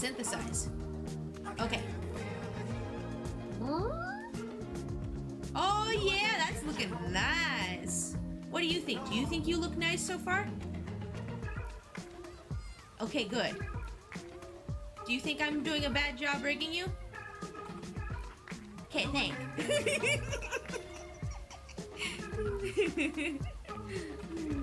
synthesize. Okay. Oh yeah, that's looking nice. What do you think? Do you think you look nice so far? Okay, good. Do you think I'm doing a bad job rigging you? Can't think.